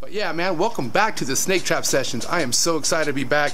But yeah, man, welcome back to the Snake Trap Sessions. I am so excited to be back.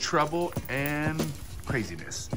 Trouble and craziness.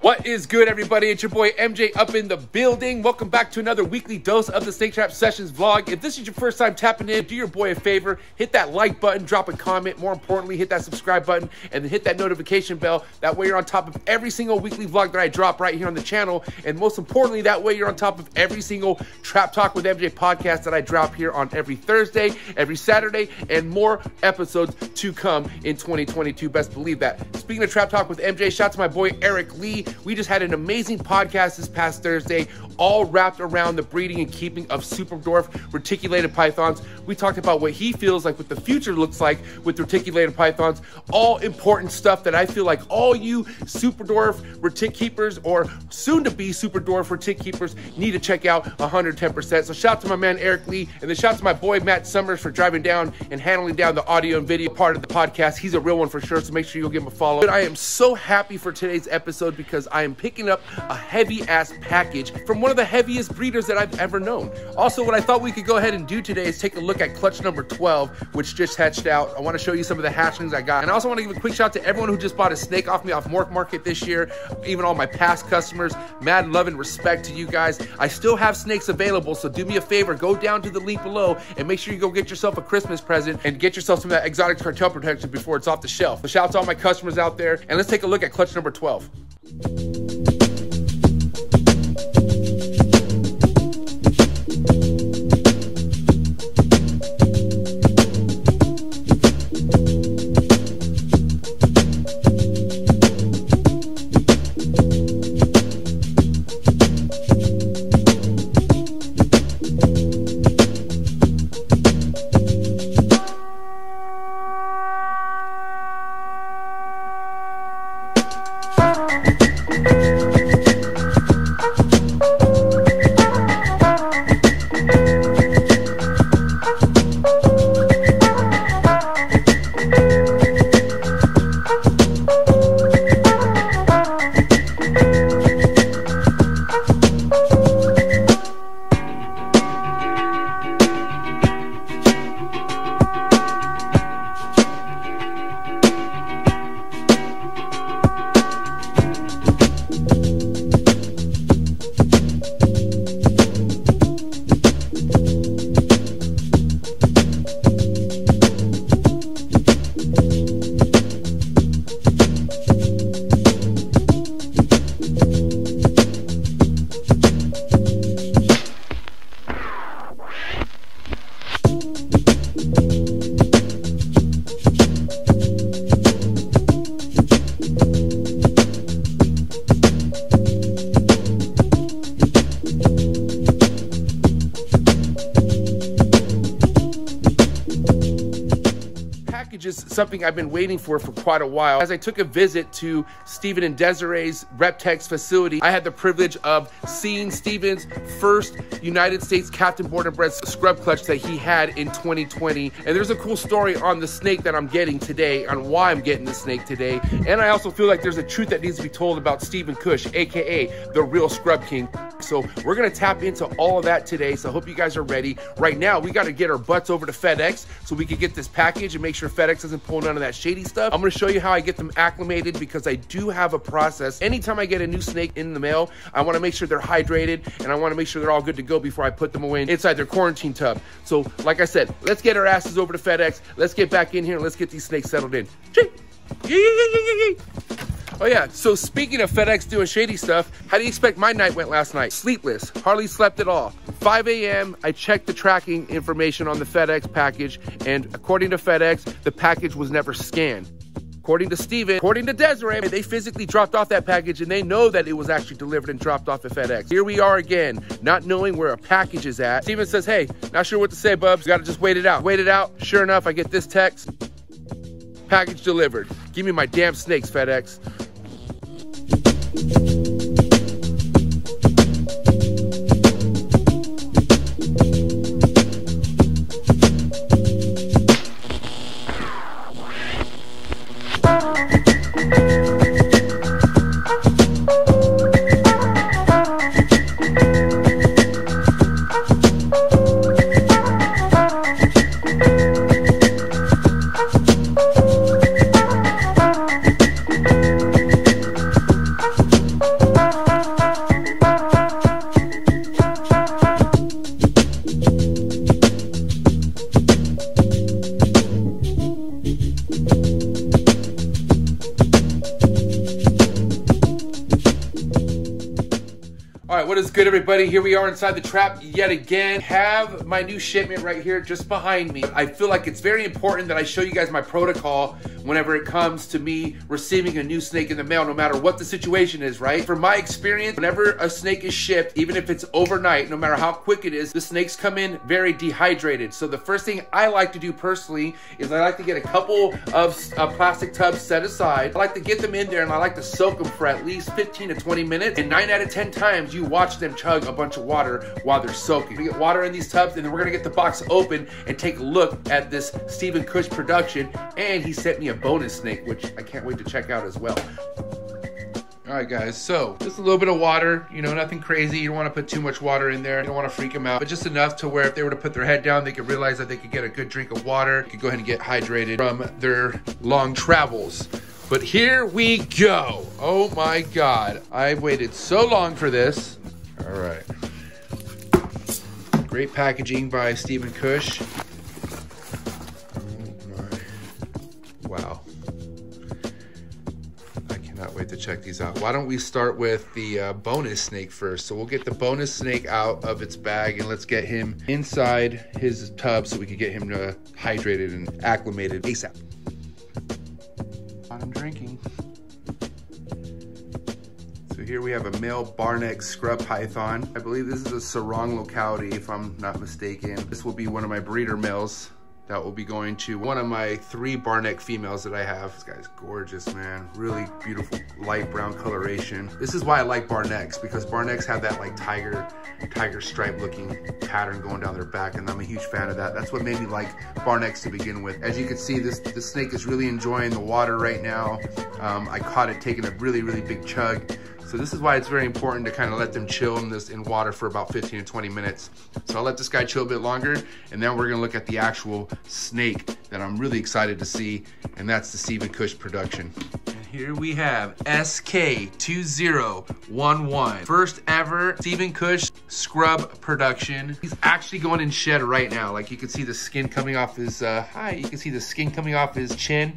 What is good, everybody? It's your boy MJ up in the building. Welcome back to another weekly dose of the Snake Trap Sessions vlog. If this is your first time tapping in, do your boy a favor, hit that like button, drop a comment, more importantly, hit that subscribe button, and then hit that notification bell. That way you're on top of every single weekly vlog that I drop right here on the channel, and most importantly, that way you're on top of every single Trap Talk with MJ podcast that I drop here on every Thursday, every Saturday, and more episodes to come in 2022. Best believe that. Speaking of Trap Talk with MJ, shout out to my boy Eric Lee. We just had an amazing podcast this past Thursday, all wrapped around the breeding and keeping of superdwarf reticulated pythons. We talked about what he feels like, what the future looks like with reticulated pythons, all important stuff that I feel like all you superdwarf retic keepers or soon-to-be superdwarf retic keepers need to check out 110%. So shout out to my man Eric Lee, and then shout out to my boy Matt Summers for driving down and handling down the audio and video part of the podcast. He's a real one for sure, so make sure you go give him a follow. But I am so happy for today's episode because I am picking up a heavy-ass package from one of the heaviest breeders that I've ever known. Also, what I thought we could go ahead and do today is take a look at clutch number 12, which just hatched out. I want to show you some of the hatchlings I got. And I also want to give a quick shout out to everyone who just bought a snake off me off Morph Market this year, even all my past customers. Mad love and respect to you guys. I still have snakes available, so do me a favor. Go down to the link below and make sure you go get yourself a Christmas present and get yourself some of that exotic cartel protection before it's off the shelf. So shout out to all my customers out there, and let's take a look at clutch number 12. Something I've been waiting for quite a while. As I took a visit to Steven and Desiree's RepTech facility, I had the privilege of seeing Steven's first United States captain born and bred scrub clutch that he had in 2020. And there's a cool story on the snake that I'm getting today, on why I'm getting the snake today. And I also feel like there's a truth that needs to be told about Steven Kush, AKA the real Scrub King. So we're gonna tap into all of that today. So I hope you guys are ready. Right now, we gotta get our butts over to FedEx so we can get this package and make sure FedEx doesn't pull none of that shady stuff. I'm gonna show you how I get them acclimated because I do have a process. Anytime I get a new snake in the mail, I wanna make sure they're hydrated and I wanna make sure they're all good to go before I put them away inside their quarantine tub. So like I said, let's get our asses over to FedEx. Let's get back in here and let's get these snakes settled in. Oh yeah, so speaking of FedEx doing shady stuff, how do you expect my night went last night? Sleepless, hardly slept at all. 5 a.m., I checked the tracking information on the FedEx package, and according to FedEx, the package was never scanned. According to Steven, according to Desiree, they physically dropped off that package and they know that it was actually delivered and dropped off at FedEx. Here we are again, not knowing where a package is at. Steven says, hey, not sure what to say, bubs. Gotta just wait it out. Wait it out. Sure enough, I get this text. Package delivered. Give me my damn snakes, FedEx. What is good, everybody? Here we are inside the trap yet again. Have my new shipment right here just behind me. I feel like it's very important that I show you guys my protocol whenever it comes to me receiving a new snake in the mail, no matter what the situation is, right? From my experience, whenever a snake is shipped, even if it's overnight, no matter how quick it is, the snakes come in very dehydrated. So the first thing I like to do personally is I like to get a couple of plastic tubs set aside. I like to get them in there and I like to soak them for at least 15 to 20 minutes. And 9 out of 10 times, you watch them chug a bunch of water while they're soaking. We get water in these tubs and then we're gonna get the box open and take a look at this Steven Kush production. And he sent me a bonus snake, which I can't wait to check out as well. All right, guys, so just a little bit of water, you know, nothing crazy. You don't want to put too much water in there. You don't want to freak them out, but just enough to where if they were to put their head down, they could realize that they could get a good drink of water. They could go ahead and get hydrated from their long travels. But here we go. Oh my God. I waited so long for this. All right. Great packaging by Steven Kush. Oh my. Wow. I cannot wait to check these out. Why don't we start with the bonus snake first? So we'll get the bonus snake out of its bag and let's get him inside his tub so we can get him hydrated and acclimated ASAP. I'm drinking. So here we have a male Barneck scrub python. I believe this is a Sarong locality, if I'm not mistaken. This will be one of my breeder males that will be going to one of my 3 Barneck females that I have. This guy's gorgeous, man. Really beautiful light brown coloration. This is why I like Barnecks, because Barnecks have that like tiger stripe looking pattern going down their back, and I'm a huge fan of that. That's what made me like Barnecks to begin with. As you can see, this snake is really enjoying the water right now. I caught it taking a really, really big chug. So this is why it's very important to kind of let them chill in water for about 15 to 20 minutes. So I'll let this guy chill a bit longer, and then we're gonna look at the actual snake that I'm really excited to see, and that's the Steven Kush production. And here we have SK2011, first ever Steven Kush scrub production. He's actually going in shed right now. Like you can see the skin coming off his, you can see the skin coming off his chin.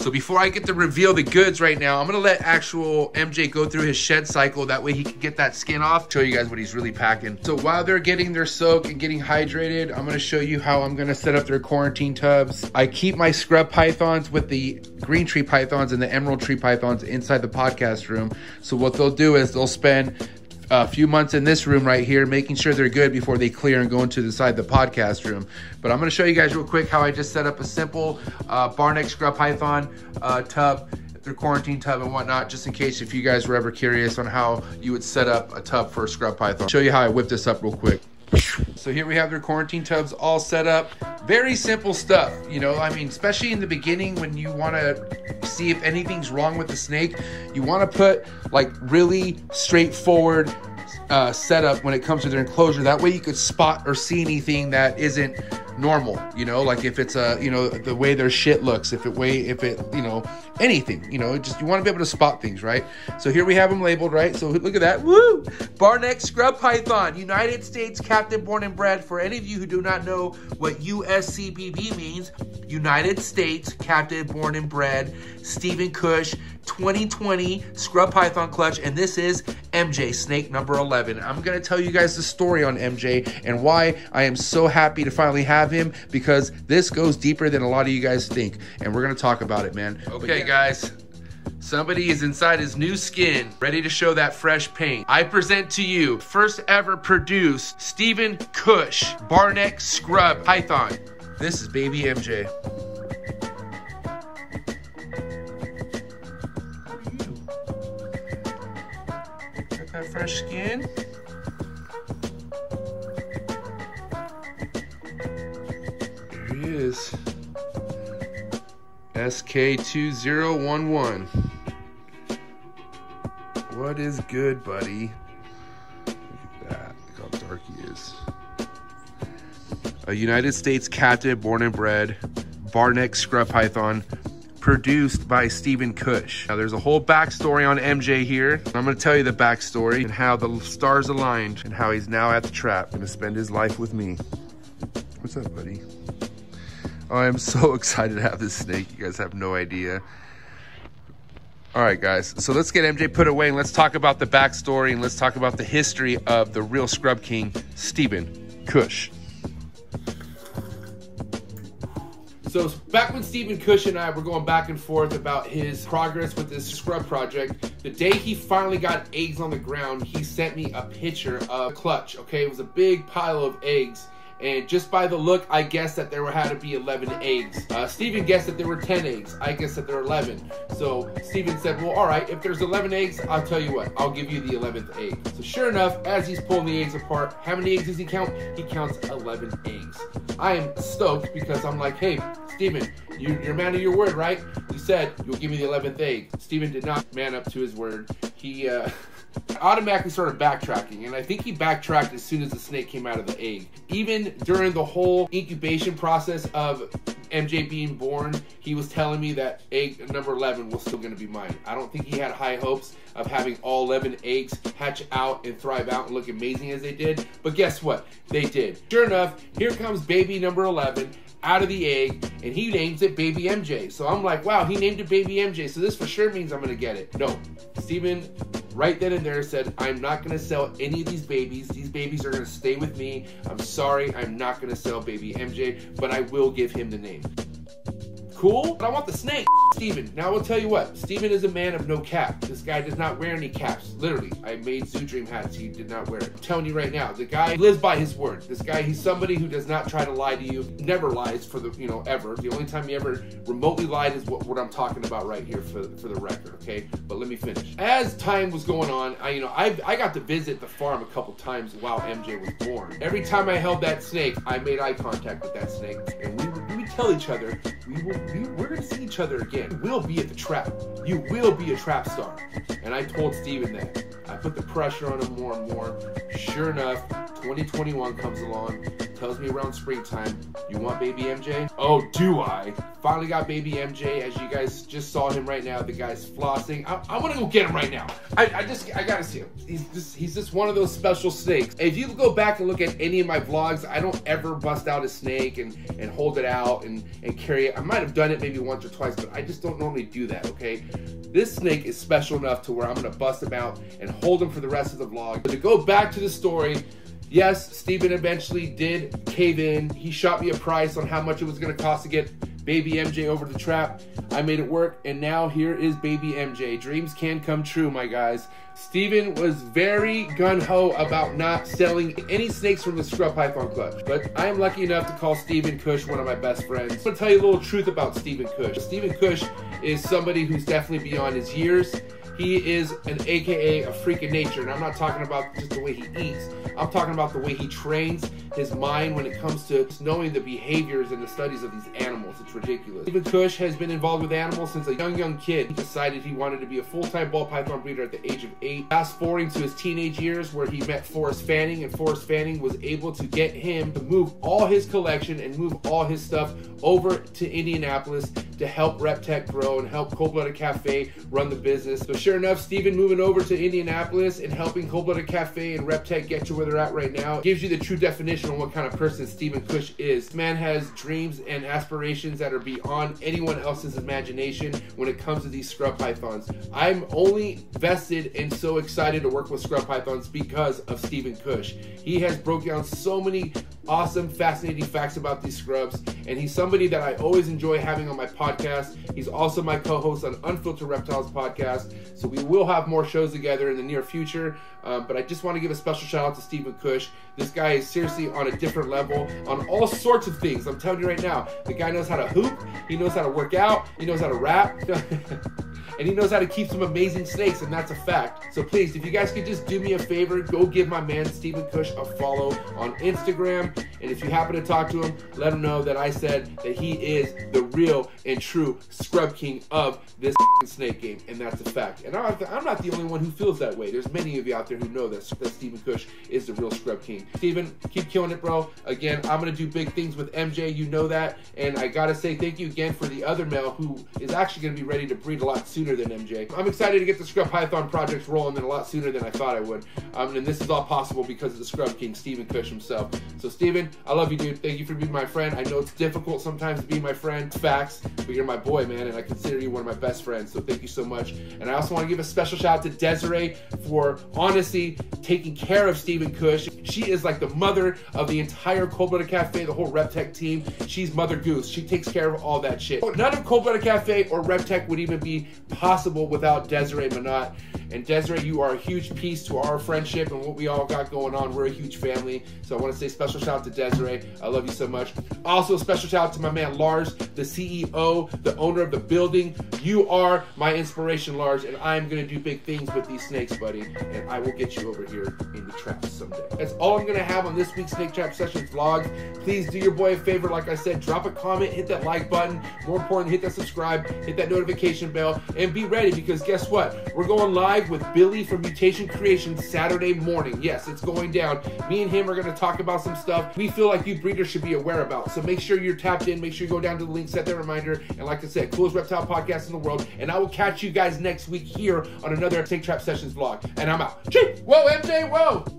So before I get to reveal the goods right now, I'm gonna let actual MJ go through his shed cycle. That way he can get that skin off, show you guys what he's really packing. So while they're getting their soak and getting hydrated, I'm gonna show you how I'm gonna set up their quarantine tubs. I keep my scrub pythons with the green tree pythons and the emerald tree pythons inside the podcast room. So what they'll do is they'll spend a few months in this room right here, making sure they're good before they clear and go into the side of the podcast room. But I'm gonna show you guys real quick how I just set up a simple Barneck scrub python tub, their quarantine tub and whatnot, just in case if you guys were ever curious on how you would set up a tub for a scrub python. Show you how I whip this up real quick. So here we have their quarantine tubs all set up. Very simple stuff, you know, I mean, especially in the beginning when you want to see if anything's wrong with the snake, you want to put like really straightforward setup when it comes to their enclosure. That way you could spot or see anything that isn't normal, you know, like if it's a, you know, the way their shit looks, if it, you know, anything, you know, just, you want to be able to spot things, right? So here we have them labeled, right? So look at that. Woo! Barneck scrub python, United States captive born and bred. For any of you who do not know what USCBB means, United States captive born and bred, Steven Kush 2020 scrub python clutch, and this is MJ snake number 11. I'm going to tell you guys the story on MJ and why I am so happy to finally have him, because this goes deeper than a lot of you guys think, and we're going to talk about it, man. Okay, guys, somebody is inside his new skin, ready to show that fresh paint. I present to you first ever produced Steven Kush Barneck scrub python. This is baby MJ. Got that fresh skin. There he is. SK2011. What is good, buddy? Look at that. Look how dark he is. A United States captive born and bred Barneck scrub python produced by Steven Kush. Now there's a whole backstory on MJ here. I'm gonna tell you the backstory and how the stars aligned and how he's now at the trap, gonna spend his life with me. What's up, buddy? Oh, I'm so excited to have this snake. You guys have no idea. All right, guys, so let's get MJ put away and let's talk about the backstory and let's talk about the history of the real scrub king, Steven Kush. So back when Steven Kush and I were going back and forth about his progress with this scrub project, the day he finally got eggs on the ground, he sent me a picture of a clutch, okay? It was a big pile of eggs. And just by the look, I guessed that there had to be 11 eggs. Steven guessed that there were 10 eggs. I guessed that there were 11. So Steven said, well, all right, if there's 11 eggs, I'll tell you what, I'll give you the 11th egg. So sure enough, as he's pulling the eggs apart, how many eggs does he count? He counts 11 eggs. I am stoked because I'm like, hey, Steven, you're man of your word, right? You said you'll give me the 11th egg. Steven did not man up to his word. He automatically started backtracking, and I think he backtracked as soon as the snake came out of the egg. Even during the whole incubation process of MJ being born, he was telling me that egg number 11 was still going to be mine. I don't think he had high hopes of having all 11 eggs hatch out and thrive out and look amazing as they did, but guess what? They did. Sure enough, here comes baby number 11 out of the egg, and he names it baby MJ. So I'm like, wow, he named it baby MJ, so this for sure means I'm going to get it. No, Steven right then and there said, I'm not gonna sell any of these babies. These babies are gonna stay with me. I'm sorry, I'm not gonna sell baby MJ, but I will give him the name. Cool, but I want the snake, Steven. Now I will tell you what, Steven is a man of no cap. This guy does not wear any caps, literally. I made Zoo Dream hats, he did not wear it. I'm telling you right now, the guy lives by his word. This guy, he's somebody who does not try to lie to you, never lies for the, you know, ever. The only time he ever remotely lied is what I'm talking about right here for the record, okay? But let me finish. As time was going on, I got to visit the farm a couple times while MJ was born. Every time I held that snake, I made eye contact with that snake, and we tell each other, we're gonna see each other again. We'll be at the trap. You will be a trap star. And I told Steven that. I put the pressure on him more and more. Sure enough, 2021 comes along, tells me around springtime, you want baby MJ? Oh, do I? Finally got baby MJ, as you guys just saw him right now. The guy's flossing. I wanna go get him right now. I gotta see him. He's just one of those special snakes. If you go back and look at any of my vlogs, I don't ever bust out a snake and hold it out and carry it. I might have done it maybe once or twice, but I just don't normally do that, okay? This snake is special enough to where I'm gonna bust him out and hold him for the rest of the vlog. But to go back to the story, yes, Steven eventually did cave in. He shot me a price on how much it was gonna cost to get baby MJ over the trap. I made it work, and now here is baby MJ. Dreams can come true, my guys. Steven was very gung-ho about not selling any snakes from the scrub python clutch, but I am lucky enough to call Steven Kush one of my best friends. I'm gonna tell you a little truth about Steven Kush. Steven Kush is somebody who's definitely beyond his years. He is an AKA a freak of nature, and I'm not talking about just the way he eats. I'm talking about the way he trains his mind when it comes to knowing the behaviors and the studies of these animals. It's ridiculous. Steven Kush has been involved with animals since a young kid. He decided he wanted to be a full-time ball python breeder at the age of 8. Fast forwarding to his teenage years where he met Forrest Fanning, and Forrest Fanning was able to get him to move all his collection and move all his stuff over to Indianapolis to help RepTech grow and help Cold Blooded Cafe run the business. So sure enough, Steven moving over to Indianapolis and helping Cold Blooded Cafe and RepTech get to where they're at right now gives you the true definition of what kind of person Steven Kush is. This man has dreams and aspirations that are beyond anyone else's imagination when it comes to these scrub pythons. I'm only vested and so excited to work with scrub pythons because of Steven Kush. He has broken down so many awesome, fascinating facts about these scrubs, and he's somebody that I always enjoy having on my podcast. He's also my co-host on Unfiltered Reptiles Podcast, so we will have more shows together in the near future, but I just want to give a special shout out to Steven Kush. This guy is seriously on a different level on all sorts of things. I'm telling you right now, the guy knows how to hoop, he knows how to work out, he knows how to rap, and he knows how to keep some amazing snakes, and that's a fact. So please, if you guys could just do me a favor, go give my man Steven Kush a follow on Instagram, and if you happen to talk to him, let him know that I said that he is the real and true scrub king of this snake game, and that's a fact. And I'm not the only one who feels that way. There's many of you out there who know that Steven Kush is the real scrub king. Steven, keep killing it, bro. Again, I'm going to do big things with MJ, you know that, and I got to say thank you again for the other male who is actually going to be ready to breed a lot sooner than MJ. I'm excited to get the Scrub Python projects rolling a lot sooner than I thought I would. And this is all possible because of the Scrub King, Steven Kush himself. So Steven, I love you, dude. Thank you for being my friend. I know it's difficult sometimes to be my friend. Facts. But you're my boy, man, and I consider you one of my best friends. So thank you so much. And I also want to give a special shout out to Desiree for honestly taking care of Steven Kush. She is like the mother of the entire Cold Blooded Cafe, the whole RepTech team. She's Mother Goose. She takes care of all that shit. None of Cold Blooded Cafe or RepTech would even be possible without Desiree Manat. And Desiree, you are a huge piece to our friendship and what we all got going on. We're a huge family. So I want to say special shout out to Desiree. I love you so much. Also, special shout out to my man Lars, the CEO, the owner of the building. You are my inspiration, Lars, and I'm going to do big things with these snakes, buddy. And I will get you over here in the traps someday. That's all I'm going to have on this week's Snake Trap Sessions vlog. Please do your boy a favor. Like I said, drop a comment, hit that like button. More importantly, hit that subscribe, hit that notification bell, and be ready because guess what? We're going live with Billy from Mutation Creation Saturday morning. Yes, it's going down. Me and him are going to talk about some stuff we feel like you breeders should be aware about. So make sure you're tapped in. Make sure you go down to the link, set that reminder. And like I said, coolest reptile podcast in the world. And I will catch you guys next week here on another Snake Trap Sessions vlog. And I'm out. Cheap! Whoa, MJ, whoa!